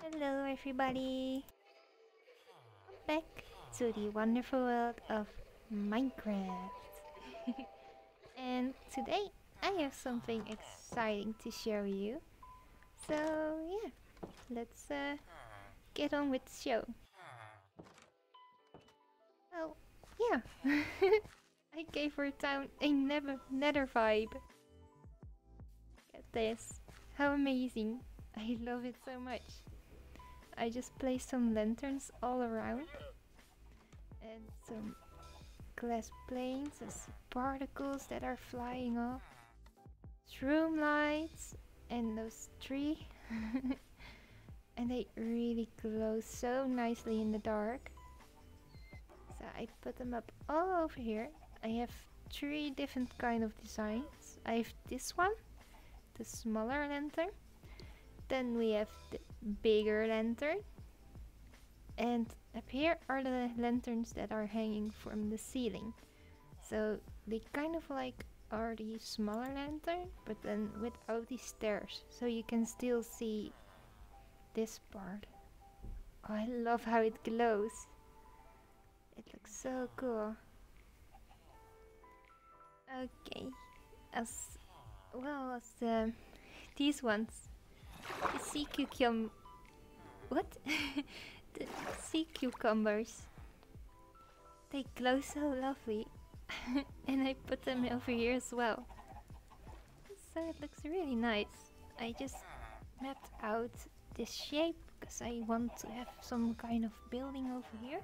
Hello everybody! Welcome back to the wonderful world of Minecraft! And today I have something exciting to share with you. So yeah, let's get on with the show. Well, yeah, I gave our town a nether vibe. Get this, how amazing! I love it so much. I just placed some lanterns all around and some glass planes and particles that are flying off, room lights and those trees and they really glow so nicely in the dark, so I put them up all over here. I have 3 different kind of designs. I have this one, the smaller lantern. Then we have the bigger lantern, and up here are the lanterns that are hanging from the ceiling. So they kind of like are the smaller lantern, but then without the stairs, so you can still see this part. Oh, I love how it glows. It looks so cool. Okay, as well as these ones. The sea cucumber. What? The sea cucumbers. They glow so lovely. And I put them over here as well. So it looks really nice. I just mapped out this shape because I want to have some kind of building over here.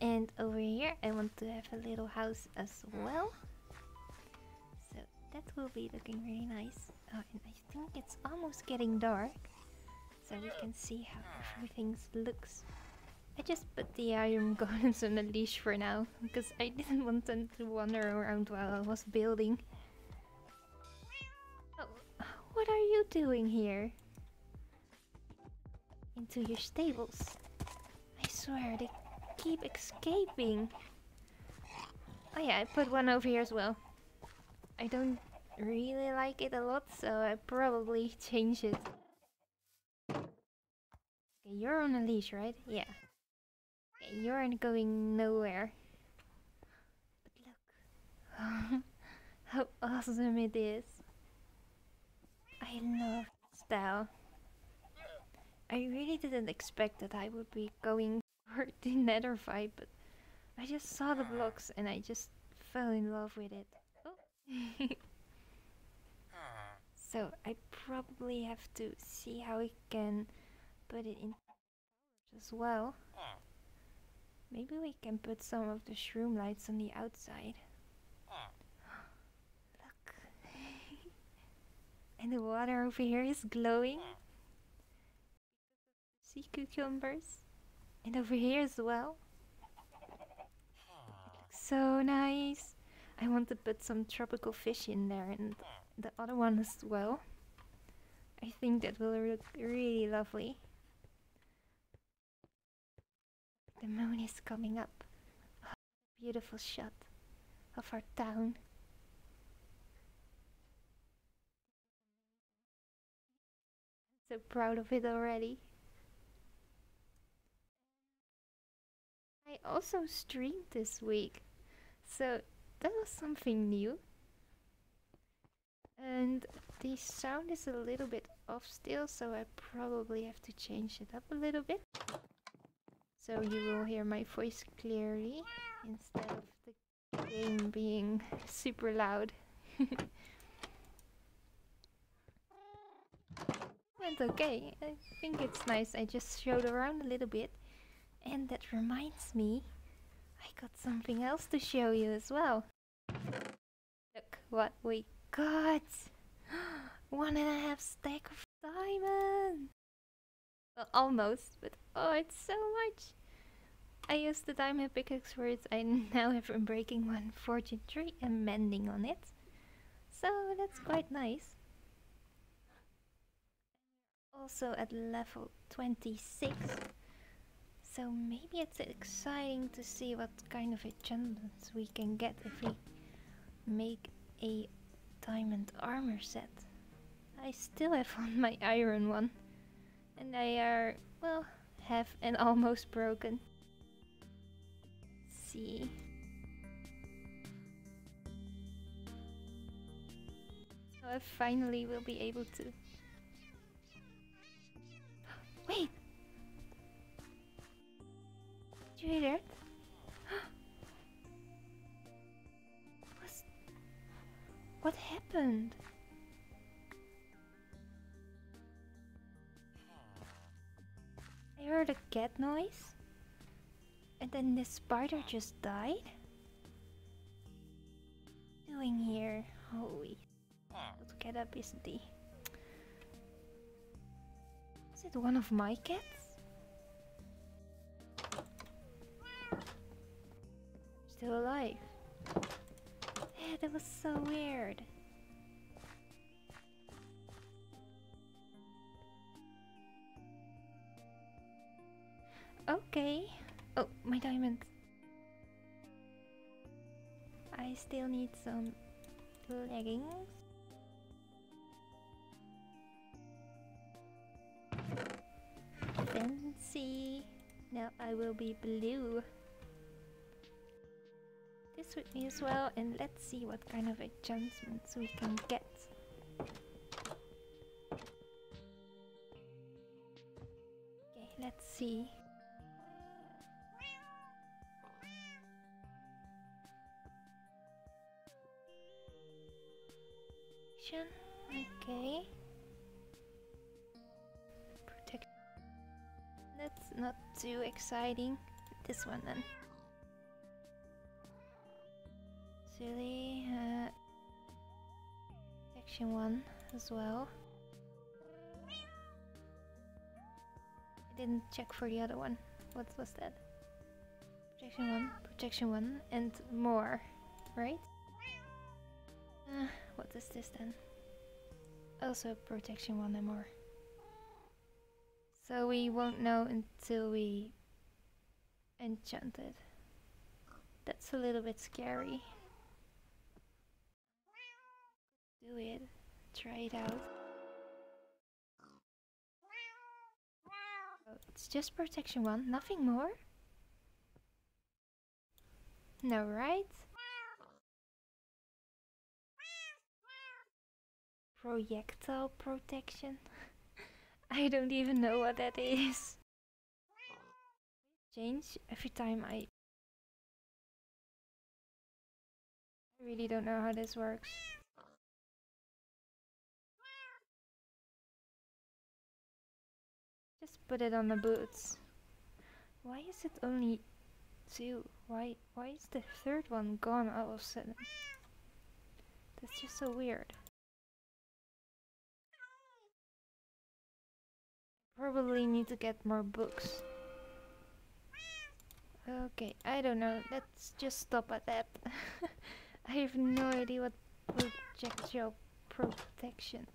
And over here I want to have a little house as well. That will be looking really nice. Oh, and I think it's almost getting dark, so we can see how everything looks. I just put the iron golems on a leash for now, because I didn't want them to wander around while I was building. Oh, what are you doing here? Into your stables. I swear, they keep escaping. Oh yeah, I put one over here as well. I don't really like it a lot, so I probably change it. Okay, you're on a leash, right? Yeah. Okay, you're going nowhere. But look how awesome it is. I love this style. I really didn't expect that I would be going for the nether vibe, but I just saw the blocks and I just fell in love with it. So I probably have to see how we can put it in as well. Maybe we can put some of the shroom lights on the outside. Look. And the water over here is glowing. Sea cucumbers. And over here as well. It looks so nice. I want to put some tropical fish in there and the other one as well. I think that will look really lovely. The moon is coming up. Oh, beautiful shot of our town. So proud of it already. I also streamed this week, so that was something new. And the sound is a little bit off still, so I probably have to change it up a little bit, so you will hear my voice clearly instead of the game being super loud. Went okay, I think it's nice. I just showed around a little bit. And that reminds me, I got something else to show you as well. Look what we got! 1.5 stack of diamond! Well, almost, but oh, it's so much! I used the diamond pickaxe for it. I now have unbreaking one, fortune 3 and mending on it. So that's quite nice. Also at level 26. So maybe it's exciting to see what kind of enchantments we can get if we make a diamond armor set. I still have on my iron one. and they are, well, half and almost broken. Let's see. So I finally will be able to... Wait! Did you hear that? What happened? I heard a cat noise, and then the spider just died. What's doing here? Holy! Let's get up, isn't he? Is it one of my cats? Still alive. That was so weird. Okay. Oh, my diamond. I still need some leggings. Fancy. Now I will be blue. This with me as well, and let's see what kind of adjustments we can get. Okay, let's see. Okay. Protection. That's not too exciting. This one then. Silly, section 1 as well. I didn't check for the other one. What was that? Protection 1, protection 1, and more, right? What is this then? Also protection 1 and more. So we won't know until we enchant it. That's a little bit scary. Do it. Try it out. Oh, it's just protection 1, nothing more? No, right? Projectile protection? I don't even know what that is. Change every time I really don't know how this works. Put it on the boots. Why is it only 2? Why is the third one gone all of a sudden? That's just so weird. Probably need to get more books. Okay, I don't know. Let's just stop at that. I have no idea what projectile protection.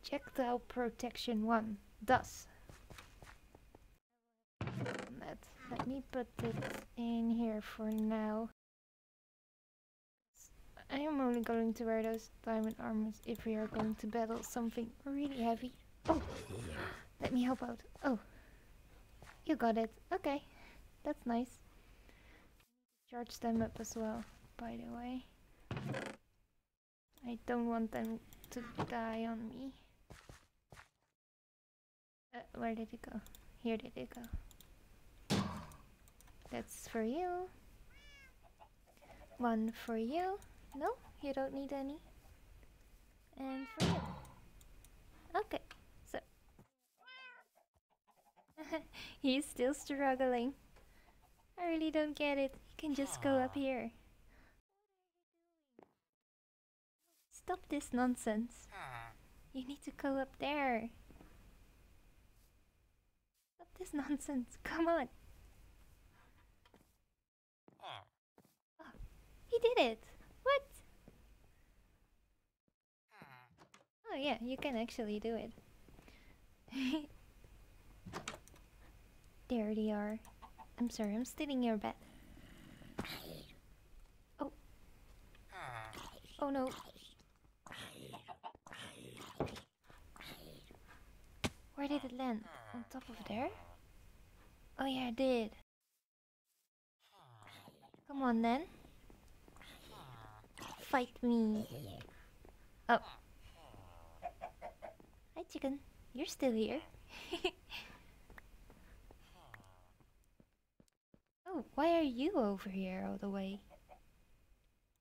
Projectile protection 1 does. Let me put it in here for now. I am only going to wear those diamond armors if we are going to battle something really heavy. Oh, let me help out. Oh, you got it. Okay, that's nice. Charge them up as well, by the way. I don't want them to die on me. Where did it go? Here did it go. That's for you. One for you. No, you don't need any. And for you. Okay, so... He's still struggling. I really don't get it. You can just go up here. Stop this nonsense. You need to go up there. Stop this nonsense. Come on. Oh, he did it. What? Oh yeah, you can actually do it. There they are. I'm sorry, I'm stealing your bed. Oh. Oh no. Where did it land? On top of there? Oh yeah, it did. Come on then. Fight me. Oh. Hi chicken, you're still here. Oh, why are you over here all the way?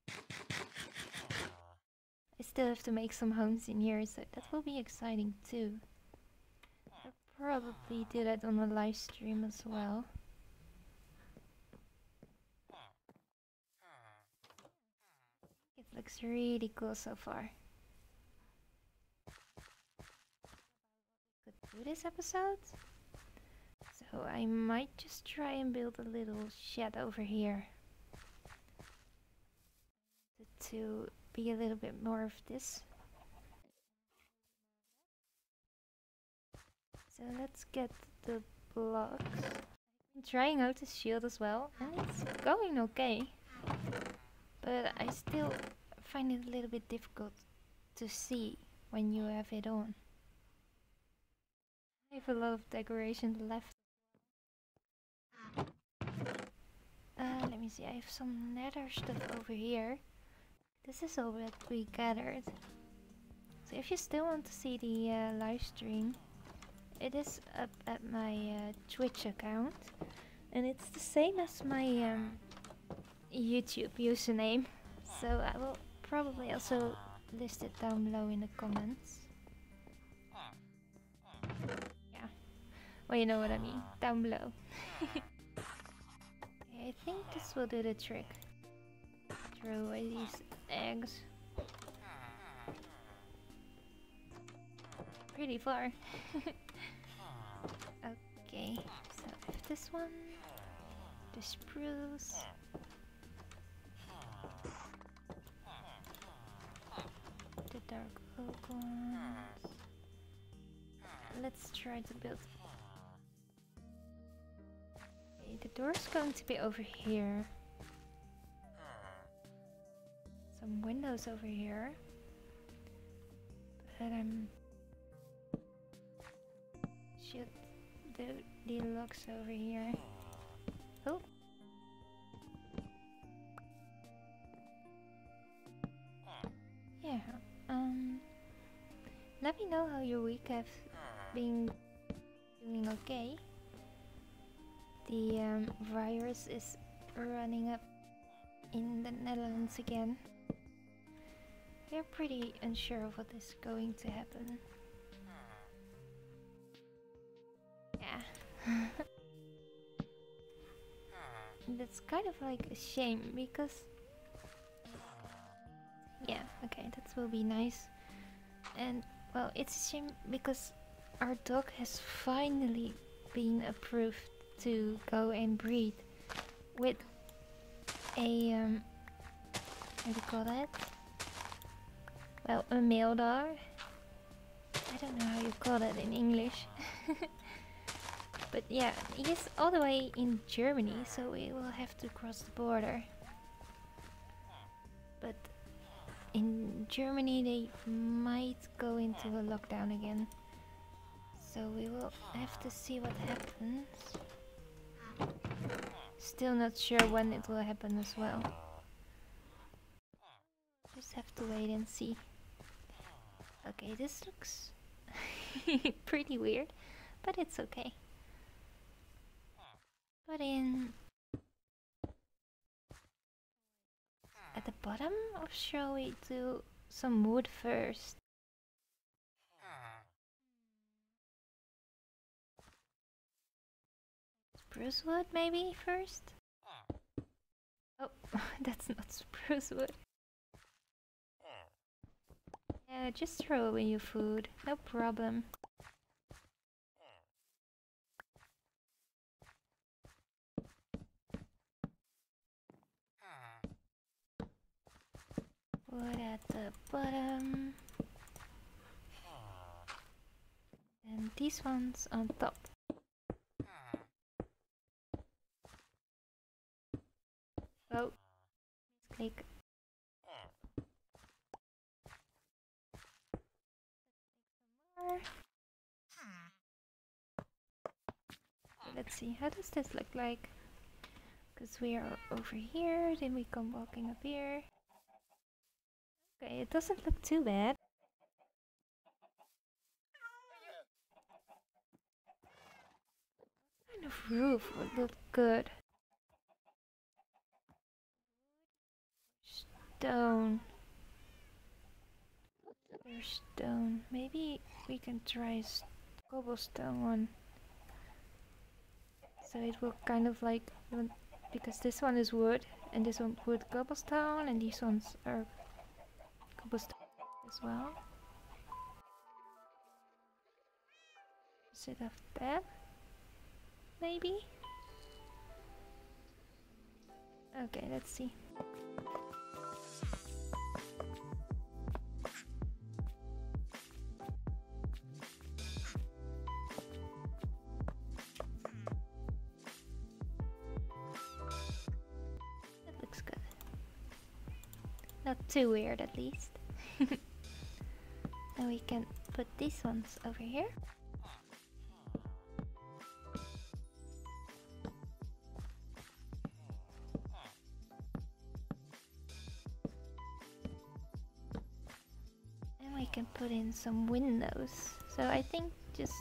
I still have to make some homes in here, so that will be exciting too. I'll probably do that on a live stream as well. It looks really cool so far. Could do this episode? So I might just try and build a little shed over here. To be a little bit more of this. So let's get the blocks. I'm trying out the shield as well, and it's going okay. But I still find it a little bit difficult to see when you have it on. I have a lot of decorations left. Let me see, I have some nether stuff over here. This is all that we gathered. So if you still want to see the live stream, it is up at my Twitch account. And it's the same as my YouTube username. So I will probably also list it down below in the comments. Yeah. Well, you know what I mean. Down below. Okay, I think this will do the trick. Throw away these eggs. Pretty far. Okay, so if this one, the spruce. The dark oak ones. Let's try to build. Okay, the door's going to be over here. Some windows over here, but should do the locks over here. Oh, yeah. Let me know how your week has been doing. Okay. The virus is running up in the Netherlands again. They're pretty unsure of what is going to happen. Yeah. That's kind of like a shame because... yeah, okay, that will be nice. And, well, it's a shame because our dog has finally been approved to go and breed with a... how do you call that? Well, a male dog. I don't know how you call that in English. But yeah, he's all the way in Germany, so we will have to cross the border. But in Germany they might go into a lockdown again. So we will have to see what happens. Still not sure when it will happen as well. Just have to wait and see. Okay, this looks pretty weird, but it's okay. Put in... at the bottom, or shall we do some wood first? Spruce wood maybe first? Oh, that's not spruce wood. Yeah, just throw away your food, no problem. Wood at the bottom. And these ones on top. Oh, click. Let's see, how does this look like? Because we are over here, then we come walking up here. Okay, it doesn't look too bad. What kind of roof would look good? Stone. There's stone. Maybe we can try a cobblestone one. So it will kind of like, because this one is wood, and this one wood cobblestone, and these ones are cobblestone as well. Is it off that? Maybe? Okay, let's see. Not too weird, at least. Now we can put these ones over here. And we can put in some windows. So I think just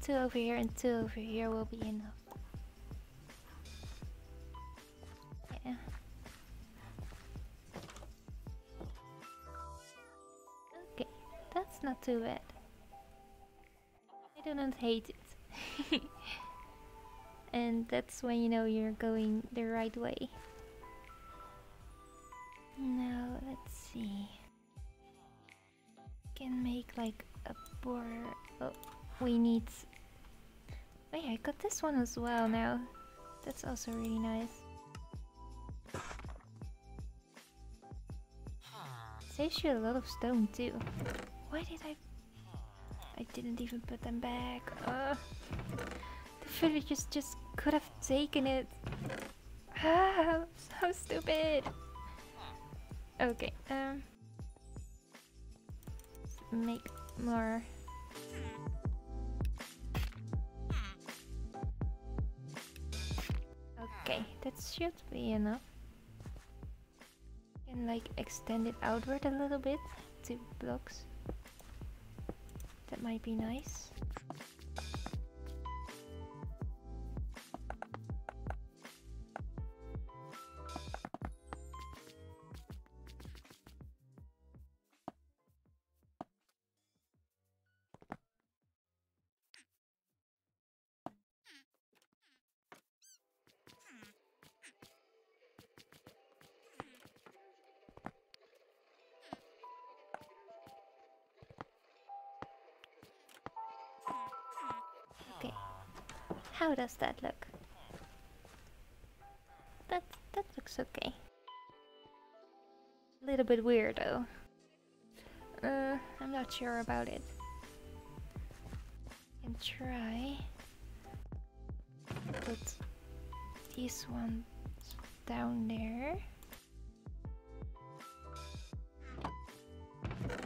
two over here and two over here will be enough. Not too bad. I do not hate it. And that's when you know you're going the right way. Now let's see. Can make like a border. Oh, we need. Wait, I got this one as well now. That's also really nice. Saves you a lot of stone too. Why did I didn't even put them back. The villagers just could have taken it. Ah, so stupid. Okay, let's make more. Okay, that should be enough. You can like extend it outward a little bit, 2 blocks. That might be nice. How does that look? That looks okay. A little bit weird though. I'm not sure about it. I can try. Put these ones down there.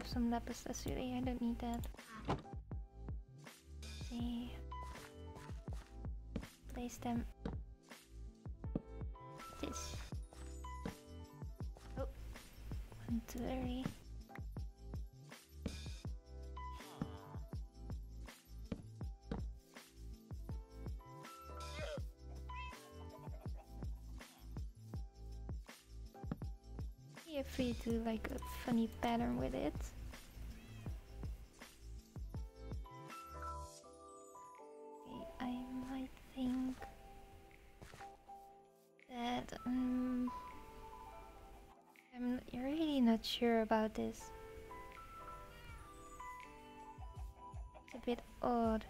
Some lapis lazuli. I don't need that. Let's see. Place them this. Oh, 1, 2, 3. Feel free to do like a funny pattern with it. I'm really not sure about this. It's a bit odd.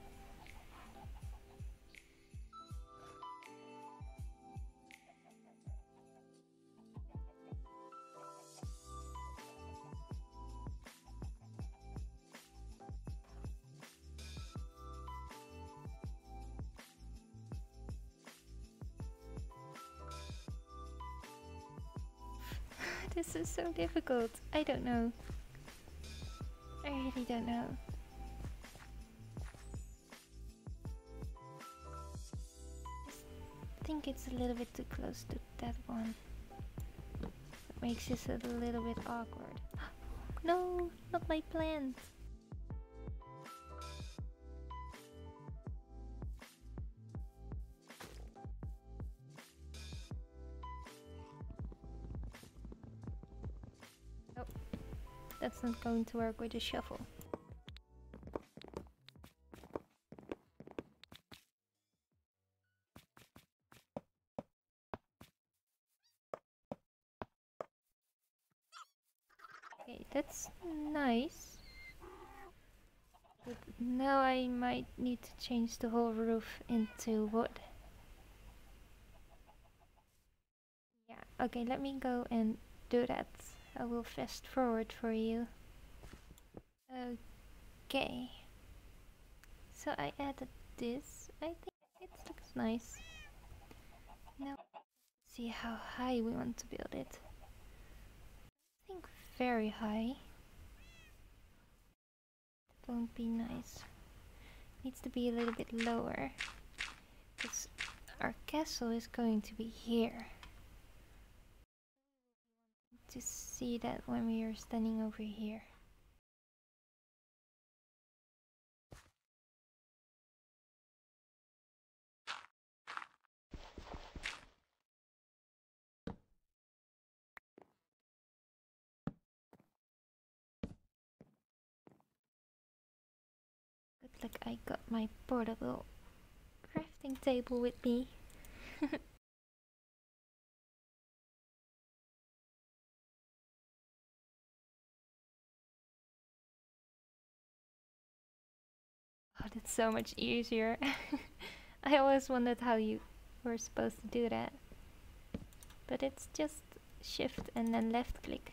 This is so difficult. I don't know. I really don't know. think it's a little bit too close to that one. It makes this a little bit awkward. No, not my plant. Oh, that's not going to work with a shovel. That's nice, but now I might need to change the whole roof into wood. Yeah, okay, let me go and do that. I will fast forward for you. Okay, so I added this. I think it looks nice. Now let's see how high we want to build it. I think very high. That won't be nice. Needs to be a little bit lower, because our castle is going to be here. To see that when we are standing over here. Like I got my portable crafting table with me. Oh, that's so much easier. I always wondered how you were supposed to do that. But it's just shift and then left click.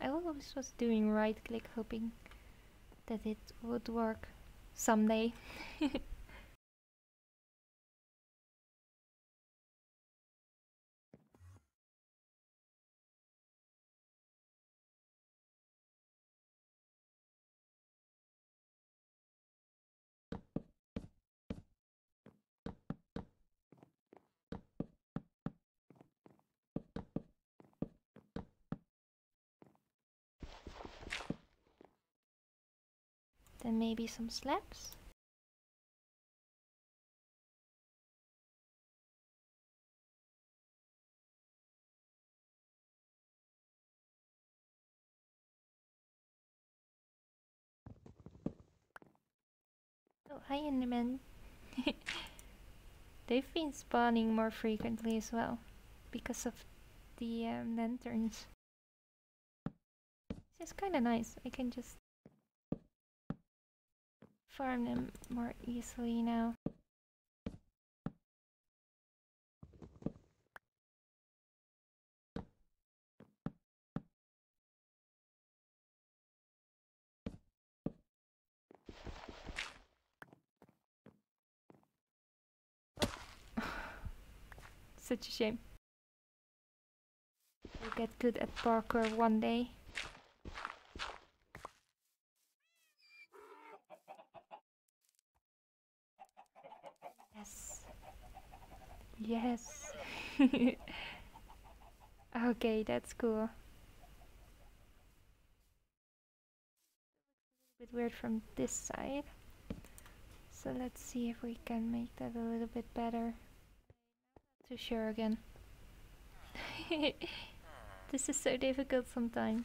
I always was doing right click, hoping that it would work someday. And maybe some slabs. Oh, hi Enderman. They've been spawning more frequently as well, because of the lanterns. It's kinda nice, I can just farm them more easily now. Such a shame. I'll get good at parkour one day. Yes. Okay, that's cool. A bit weird from this side. So let's see if we can make that a little bit better. Not too sure again. This is so difficult sometimes.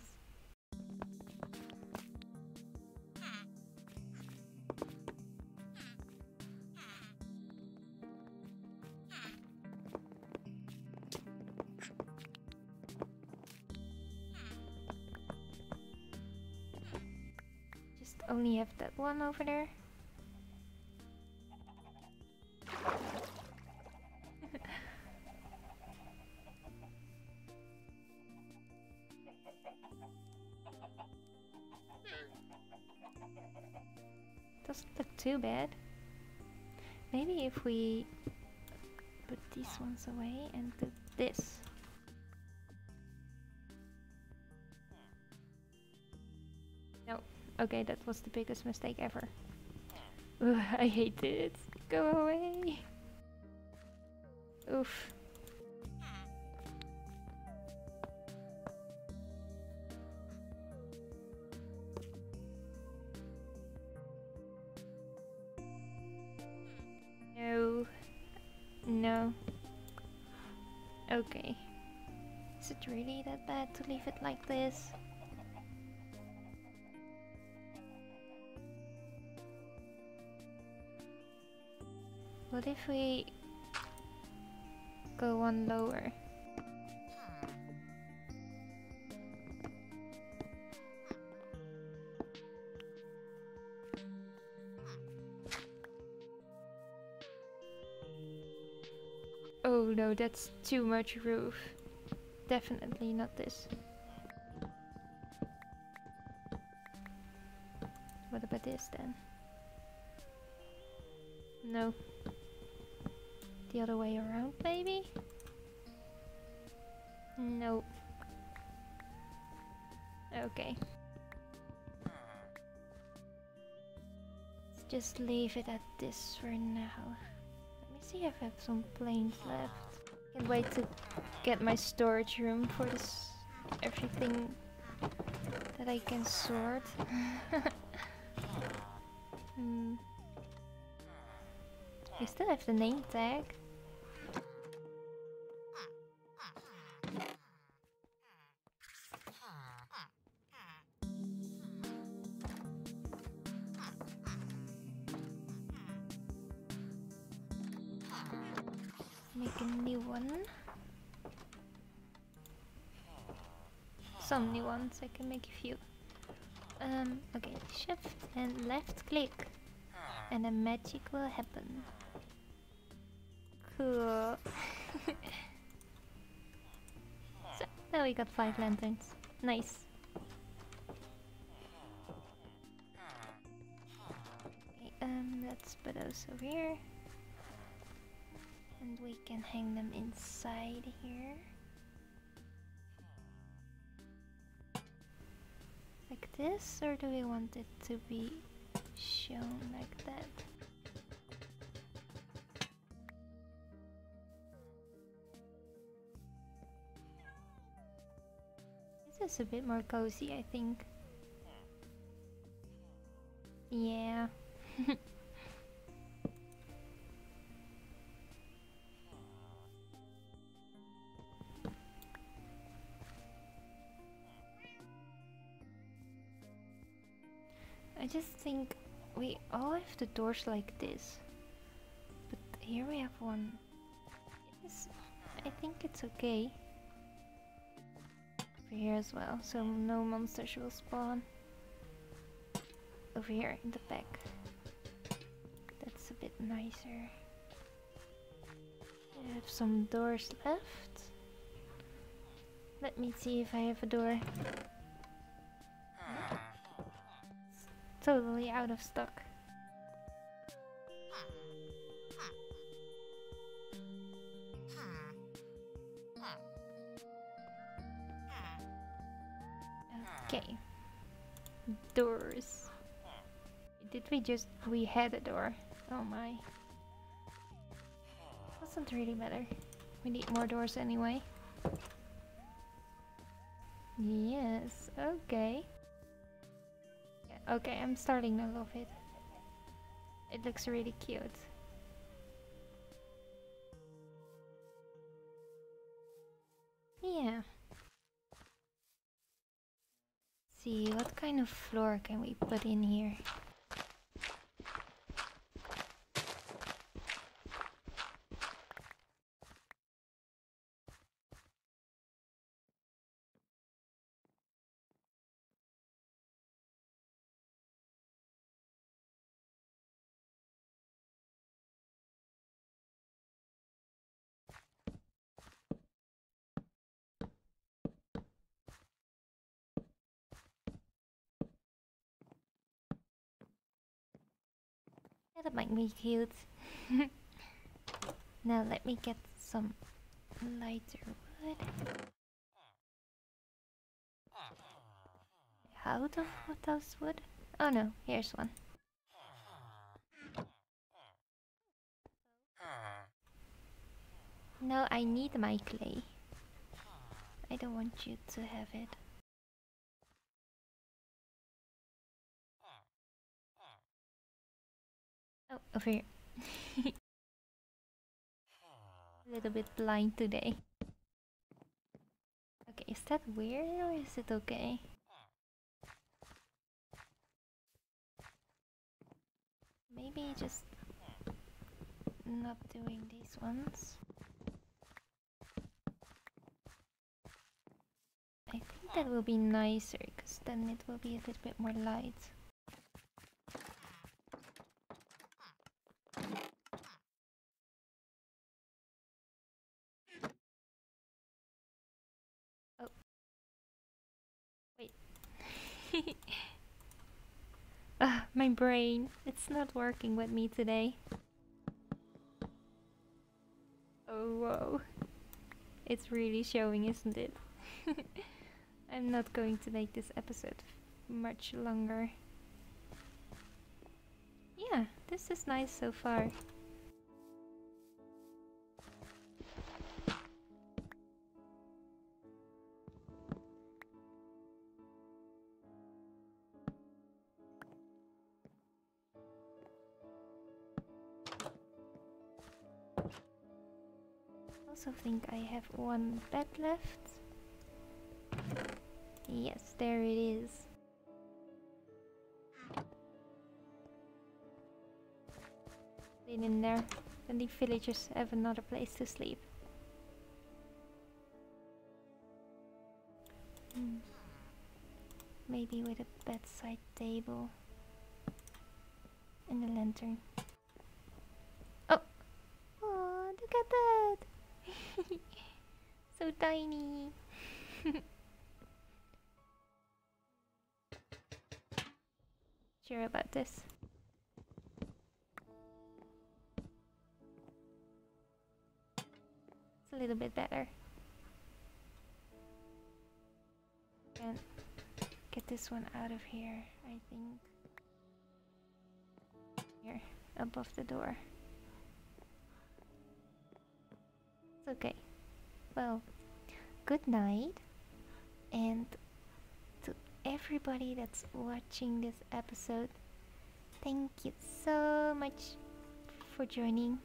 Only have that one over there. Doesn't look too bad. Maybe if we put these ones away and do this. Okay, that was the biggest mistake ever. Ugh, I hate it. Go away. Oof. No. No. Okay. Is it really that bad to leave it like this? What if we go one lower? Oh no, that's too much roof. Definitely not this. What about this then? No. The other way around, maybe? Nope. Okay. Let's just leave it at this for now. Let me see if I have some planes left. I can't wait to get my storage room for this. Everything that I can sort. I still have the name tag. Make a new one. Some new ones, I can make a few. Okay, shift and left click. And the magic will happen. Cool. So, now we got 5 lanterns. Nice. Okay, let's put those over here. And we can hang them inside here. Like this, or do we want it to be shown like that? This is a bit more cozy, I think. Yeah. I just think we all have the doors like this, but here we have one. Yes, I think it's okay. Over here as well, so no monsters will spawn. Over here in the back. That's a bit nicer. I have some doors left. Let me see if I have a door. It's totally out of stock. Okay, doors. Did we just... we had a door. Oh my. Doesn't really matter. We need more doors anyway. Yes, okay. Yeah, okay, I'm starting to love it. It looks really cute. Yeah. See, what kind of floor can we put in here? That might be cute. Now let me get some lighter wood. How do I get those wood? Oh no, here's one. No, I need my clay. I don't want you to have it. Oh, over here. A little bit blind today. Okay, is that weird or is it okay? Maybe just not doing these ones. I think that will be nicer, because then it will be a little bit more light. Oh. Wait. My brain. It's not working with me today. Oh, whoa. It's really showing, isn't it? I'm not going to make this episode much longer. Yeah, this is nice so far. I also think I have one bed left. Yes, there it is. Been in there. Then the villagers have another place to sleep. Maybe with a bedside table and a lantern. Oh! Oh, look at that! So tiny. Sure about this. It's a little bit better. And get this one out of here, I think. Here, above the door. Okay, well, good night, and to everybody that's watching this episode, thank you so much for joining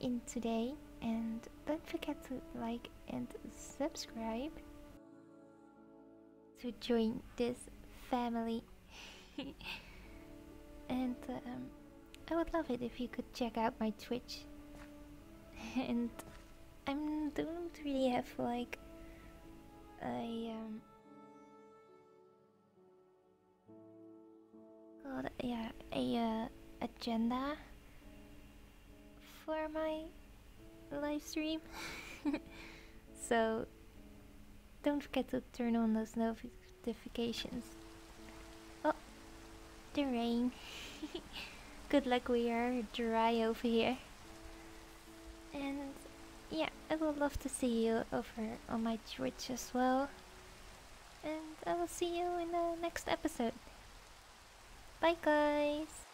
in today, and don't forget to like and subscribe to join this family. And I would love it if you could check out my Twitch. And I don't really have like a agenda for my live stream. So don't forget to turn on those notifications. Oh, the rain. Good luck, we are dry over here. And yeah, I would love to see you over on my Twitch as well. And I will see you in the next episode. Bye guys!